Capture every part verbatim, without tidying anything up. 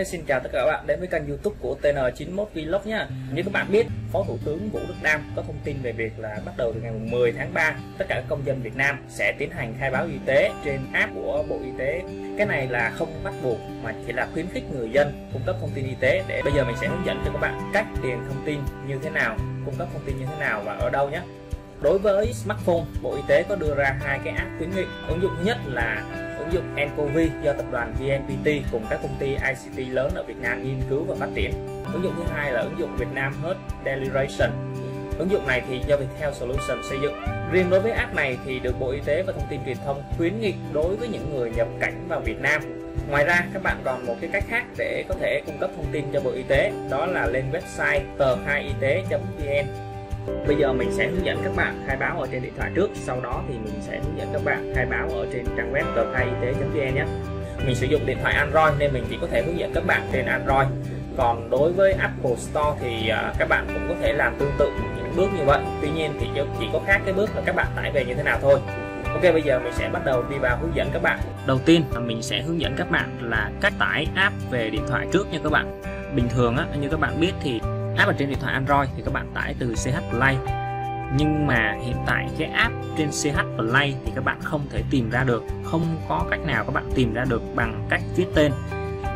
Ok, xin chào tất cả các bạn đến với kênh YouTube của tê en chín mốt vlog nhé. Như các bạn biết, Phó Thủ tướng Vũ Đức Đam có thông tin về việc là bắt đầu từ ngày mười tháng ba, tất cả các công dân Việt Nam sẽ tiến hành khai báo y tế trên app của Bộ Y tế. Cái này là không bắt buộc mà chỉ là khuyến khích người dân cung cấp thông tin y tế. Để bây giờ mình sẽ hướng dẫn cho các bạn cách điền thông tin như thế nào, cung cấp thông tin như thế nào và ở đâu nhé. Đối với smartphone, Bộ Y tế có đưa ra hai cái app khuyến nghị. Ứng dụng thứ nhất là ứng dụng nCoV do tập đoàn vê en pê tê cùng các công ty i xê tê lớn ở Việt Nam nghiên cứu và phát triển. Ứng dụng thứ hai là ứng dụng Việt Nam Health Declaration. Ứng dụng này thì do Viettel Solution xây dựng. Riêng đối với app này thì được Bộ Y tế và Thông tin Truyền thông khuyến nghị đối với những người nhập cảnh vào Việt Nam. Ngoài ra, các bạn còn một cái cách khác để có thể cung cấp thông tin cho Bộ Y tế, đó là lên website tờ khai y tế.vn. Bây giờ mình sẽ hướng dẫn các bạn khai báo ở trên điện thoại trước, sau đó thì mình sẽ hướng dẫn các bạn khai báo ở trên trang web tờ khai y tế.vn nhé. Mình sử dụng điện thoại Android nên mình chỉ có thể hướng dẫn các bạn trên Android. Còn đối với Apple Store thì các bạn cũng có thể làm tương tự những bước như vậy. Tuy nhiên thì chỉ có khác cái bước là các bạn tải về như thế nào thôi. Ok, bây giờ mình sẽ bắt đầu đi vào hướng dẫn các bạn. Đầu tiên là mình sẽ hướng dẫn các bạn là cách tải app về điện thoại trước nha các bạn. Bình thường á, như các bạn biết thì app ở trên điện thoại Android thì các bạn tải từ xê hát Play. Nhưng mà hiện tại cái app trên xê hát Play thì các bạn không thể tìm ra được. Không có cách nào các bạn tìm ra được bằng cách viết tên.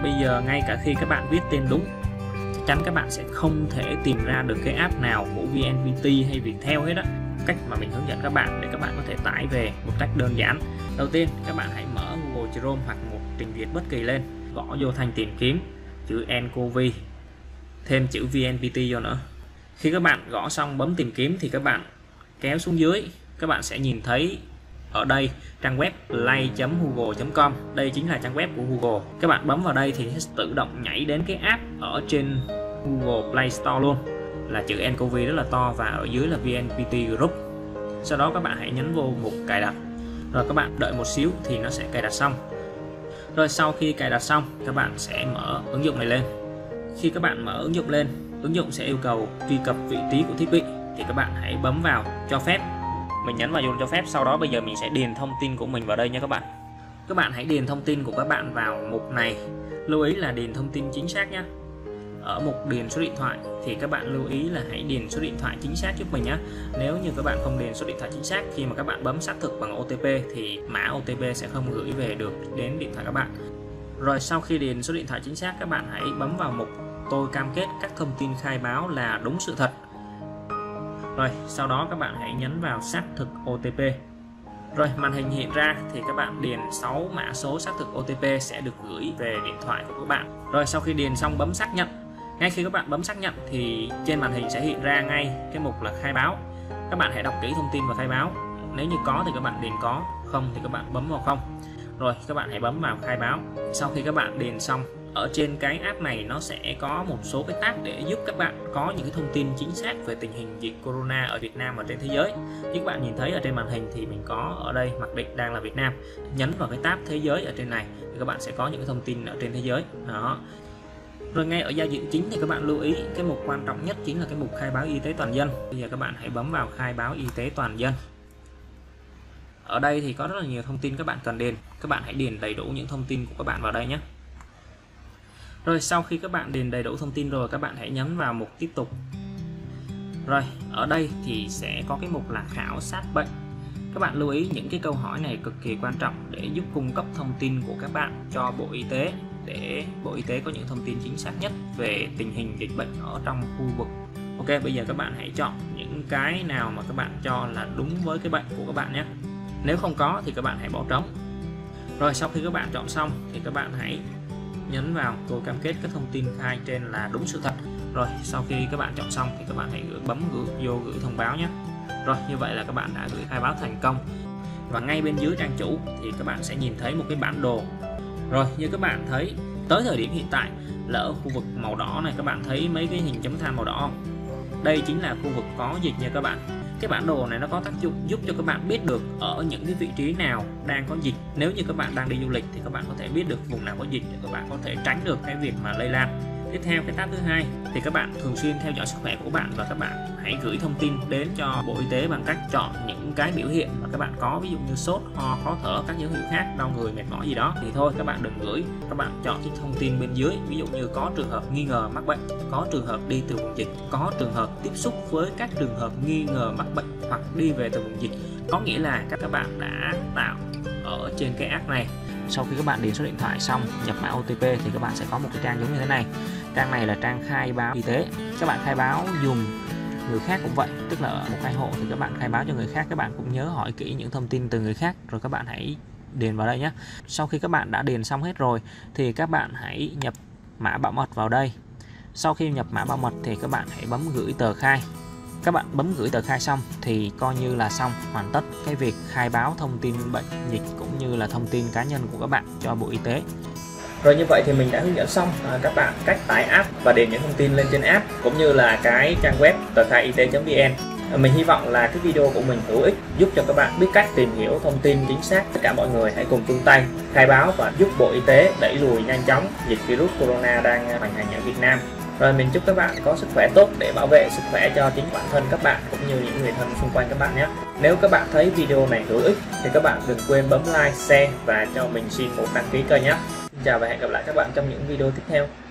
Bây giờ ngay cả khi các bạn viết tên đúng, chắc chắn các bạn sẽ không thể tìm ra được cái app nào của vê en pê tê hay Viettel hết á. Cách mà mình hướng dẫn các bạn để các bạn có thể tải về một cách đơn giản. Đầu tiên các bạn hãy mở Google Chrome hoặc một trình duyệt bất kỳ lên. Gõ vô thanh tìm kiếm chữ nCoV, thêm chữ vê en pê tê vô nữa. Khi các bạn gõ xong bấm tìm kiếm thì các bạn kéo xuống dưới, các bạn sẽ nhìn thấy ở đây trang web play chấm google chấm com. Đây chính là trang web của Google. Các bạn bấm vào đây thì sẽ tự động nhảy đến cái app ở trên Google Play Store luôn, là chữ nCoV rất là to và ở dưới là vê en pê tê Group. Sau đó các bạn hãy nhấn vô mục cài đặt. Rồi các bạn đợi một xíu thì nó sẽ cài đặt xong. Rồi sau khi cài đặt xong, các bạn sẽ mở ứng dụng này lên. Khi các bạn mở ứng dụng lên, ứng dụng sẽ yêu cầu truy cập vị trí của thiết bị thì các bạn hãy bấm vào cho phép. Mình nhấn vào dùng cho phép, sau đó bây giờ mình sẽ điền thông tin của mình vào đây nha các bạn. Các bạn hãy điền thông tin của các bạn vào mục này. Lưu ý là điền thông tin chính xác nhé. Ở mục điền số điện thoại thì các bạn lưu ý là hãy điền số điện thoại chính xác giúp mình nhé. Nếu như các bạn không điền số điện thoại chính xác, khi mà các bạn bấm xác thực bằng ô tê pê thì mã ô tê pê sẽ không gửi về được đến điện thoại các bạn. Rồi sau khi điền số điện thoại chính xác, các bạn hãy bấm vào mục tôi cam kết các thông tin khai báo là đúng sự thật. Rồi sau đó các bạn hãy nhấn vào xác thực ô tê pê. Rồi màn hình hiện ra thì các bạn điền sáu mã số xác thực ô tê pê sẽ được gửi về điện thoại của các bạn. Rồi sau khi điền xong bấm xác nhận. Ngay khi các bạn bấm xác nhận thì trên màn hình sẽ hiện ra ngay cái mục là khai báo. Các bạn hãy đọc kỹ thông tin và khai báo. Nếu như có thì các bạn điền có, không thì các bạn bấm vào không. Rồi các bạn hãy bấm vào khai báo. Sau khi các bạn điền xong, ở trên cái app này nó sẽ có một số cái tab để giúp các bạn có những cái thông tin chính xác về tình hình dịch corona ở Việt Nam và trên thế giới. Như các bạn nhìn thấy ở trên màn hình thì mình có ở đây mặc định đang là Việt Nam. Nhấn vào cái tab thế giới ở trên này thì các bạn sẽ có những cái thông tin ở trên thế giới. Đó. Rồi ngay ở giao diện chính thì các bạn lưu ý cái mục quan trọng nhất chính là cái mục khai báo y tế toàn dân. Bây giờ các bạn hãy bấm vào khai báo y tế toàn dân. Ở đây thì có rất là nhiều thông tin các bạn cần điền. Các bạn hãy điền đầy đủ những thông tin của các bạn vào đây nhé. Rồi sau khi các bạn điền đầy đủ thông tin rồi, các bạn hãy nhấn vào mục tiếp tục. Rồi ở đây thì sẽ có cái mục là khảo sát bệnh. Các bạn lưu ý những cái câu hỏi này cực kỳ quan trọng để giúp cung cấp thông tin của các bạn cho Bộ Y tế, để Bộ Y tế có những thông tin chính xác nhất về tình hình dịch bệnh ở trong khu vực. Ok, bây giờ các bạn hãy chọn những cái nào mà các bạn cho là đúng với cái bệnh của các bạn nhé. Nếu không có thì các bạn hãy bỏ trống. Rồi sau khi các bạn chọn xong thì các bạn hãy nhấn vào tôi cam kết các thông tin khai trên là đúng sự thật. Rồi sau khi các bạn chọn xong thì các bạn hãy gửi, bấm gửi, vô gửi thông báo nhé. Rồi như vậy là các bạn đã gửi khai báo thành công. Và ngay bên dưới trang chủ thì các bạn sẽ nhìn thấy một cái bản đồ. Rồi như các bạn thấy tới thời điểm hiện tại là ở khu vực màu đỏ này, các bạn thấy mấy cái hình chấm than màu đỏ không? Đây chính là khu vực có dịch nha các bạn. Cái bản đồ này nó có tác dụng giúp cho các bạn biết được ở những cái vị trí nào đang có dịch. Nếu như các bạn đang đi du lịch thì các bạn có thể biết được vùng nào có dịch để các bạn có thể tránh được cái việc mà lây lan. Tiếp theo, cái tab thứ hai thì các bạn thường xuyên theo dõi sức khỏe của các bạn, và các bạn hãy gửi thông tin đến cho Bộ Y tế bằng cách chọn những cái biểu hiện mà các bạn có, ví dụ như sốt, ho, khó thở, các dấu hiệu khác, đau người, mệt mỏi gì đó thì thôi các bạn đừng gửi. Các bạn chọn cái thông tin bên dưới, ví dụ như có trường hợp nghi ngờ mắc bệnh, có trường hợp đi từ vùng dịch, có trường hợp tiếp xúc với các trường hợp nghi ngờ mắc bệnh hoặc đi về từ vùng dịch. Có nghĩa là các bạn đã tạo ở trên cái app này. Sau khi các bạn điền số điện thoại xong, nhập mã ô tê pê thì các bạn sẽ có một cái trang giống như thế này. Trang này là trang khai báo y tế. Các bạn khai báo dùng người khác cũng vậy, tức là ở một khai hộ thì các bạn khai báo cho người khác, các bạn cũng nhớ hỏi kỹ những thông tin từ người khác rồi các bạn hãy điền vào đây nhé. Sau khi các bạn đã điền xong hết rồi thì các bạn hãy nhập mã bảo mật vào đây. Sau khi nhập mã bảo mật thì các bạn hãy bấm gửi tờ khai. Các bạn bấm gửi tờ khai xong thì coi như là xong, hoàn tất cái việc khai báo thông tin bệnh dịch cũng như là thông tin cá nhân của các bạn cho Bộ Y tế. Rồi, như vậy thì mình đã hướng dẫn xong các bạn cách tải app và điền những thông tin lên trên app cũng như là cái trang web tờ khai y tế.vn. Mình hy vọng là cái video của mình hữu ích giúp cho các bạn biết cách tìm hiểu thông tin chính xác. Tất cả mọi người hãy cùng chung tay khai báo và giúp Bộ Y tế đẩy lùi nhanh chóng dịch virus corona đang hoành hành ở Việt Nam. Rồi, mình chúc các bạn có sức khỏe tốt để bảo vệ sức khỏe cho chính bản thân các bạn cũng như những người thân xung quanh các bạn nhé. Nếu các bạn thấy video này hữu ích thì các bạn đừng quên bấm like, share và cho mình xin một đăng ký kênh nhé. Chào và hẹn gặp lại các bạn trong những video tiếp theo.